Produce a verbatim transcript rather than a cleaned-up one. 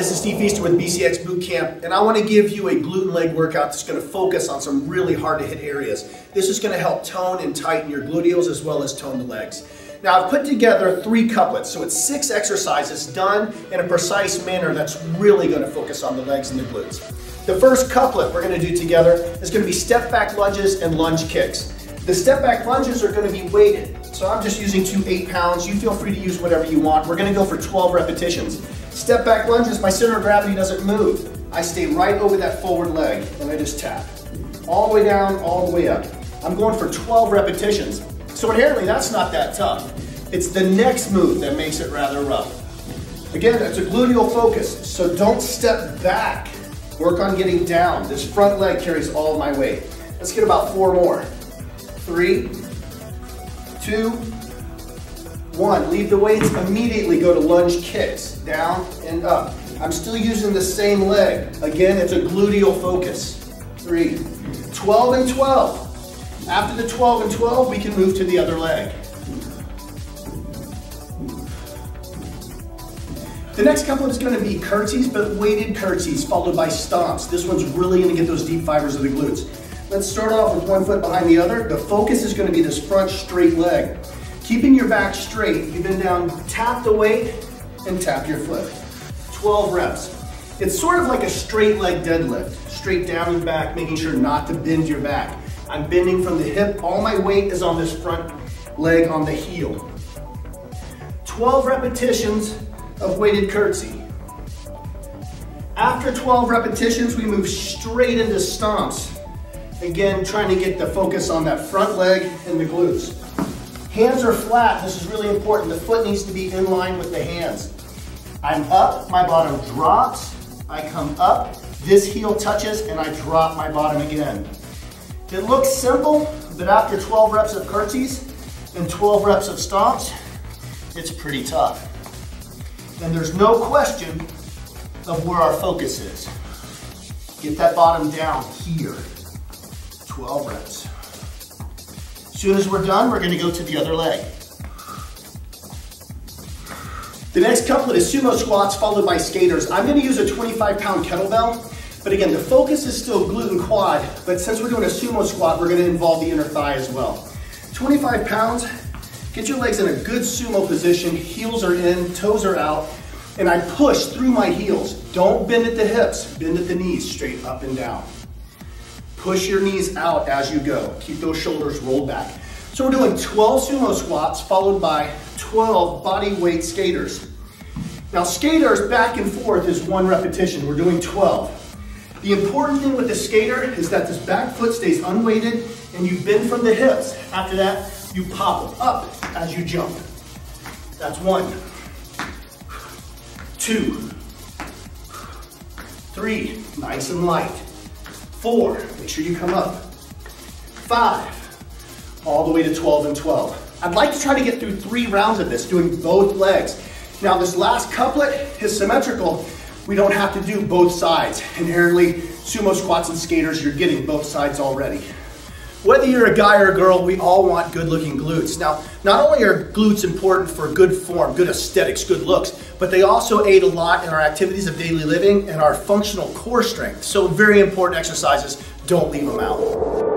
this is Steve Easter with B C X Bootcamp, and I want to give you a glute and leg workout that's going to focus on some really hard to hit areas. This is going to help tone and tighten your gluteals as well as tone the legs. Now I've put together three couplets, so it's six exercises done in a precise manner that's really going to focus on the legs and the glutes. The first couplet we're going to do together is going to be step back lunges and lunge kicks. The step back lunges are going to be weighted. So I'm just using two eight pounds. You feel free to use whatever you want. We're going to go for twelve repetitions. Step back lunges, my center of gravity doesn't move. I stay right over that forward leg and I just tap. All the way down, all the way up. I'm going for twelve repetitions. So inherently that's not that tough. It's the next move that makes it rather rough. Again, it's a gluteal focus, so don't step back. Work on getting down. This front leg carries all of my weight. Let's get about four more. Three, two, one. Leave the weights, immediately go to lunge kicks, down and up. I'm still using the same leg. Again, it's a gluteal focus. Three, twelve and twelve. After the twelve and twelve, we can move to the other leg. The next couple is going to be curtsies, but weighted curtsies, followed by stomps. This one's really going to get those deep fibers of the glutes. Let's start off with one foot behind the other. The focus is going to be this front straight leg. Keeping your back straight, you bend down, tap the weight, and tap your foot. twelve reps. It's sort of like a straight leg deadlift. Straight down and back, making sure not to bend your back. I'm bending from the hip. All my weight is on this front leg on the heel. twelve repetitions of weighted curtsy. After twelve repetitions, we move straight into stomps. Again, trying to get the focus on that front leg and the glutes. Hands are flat, this is really important. The foot needs to be in line with the hands. I'm up, my bottom drops, I come up, this heel touches, and I drop my bottom again. It looks simple, but after twelve reps of curtsies and twelve reps of stomps, it's pretty tough. And there's no question of where our focus is. Get that bottom down here. twelve reps. As soon as we're done, we're going to go to the other leg. The next couplet is sumo squats followed by skaters. I'm going to use a twenty-five pound kettlebell, but again, the focus is still glute and quad, but since we're doing a sumo squat, we're going to involve the inner thigh as well. twenty-five pounds, get your legs in a good sumo position, heels are in, toes are out, and I push through my heels. Don't bend at the hips, bend at the knees, straight up and down. Push your knees out as you go. Keep those shoulders rolled back. So we're doing twelve sumo squats followed by twelve body weight skaters. Now skaters back and forth is one repetition. We're doing twelve. The important thing with the skater is that this back foot stays unweighted and you bend from the hips. After that, you pop up as you jump. That's one, two, three, nice and light. Four, make sure you come up. Five, all the way to twelve and twelve. I'd like to try to get through three rounds of this, doing both legs. Now this last couplet is symmetrical. We don't have to do both sides. Inherently, sumo squats and skaters, you're getting both sides already. Whether you're a guy or a girl, we all want good looking glutes. Now, not only are glutes important for good form, good aesthetics, good looks, but they also aid a lot in our activities of daily living and our functional core strength. So very important exercises, don't leave them out.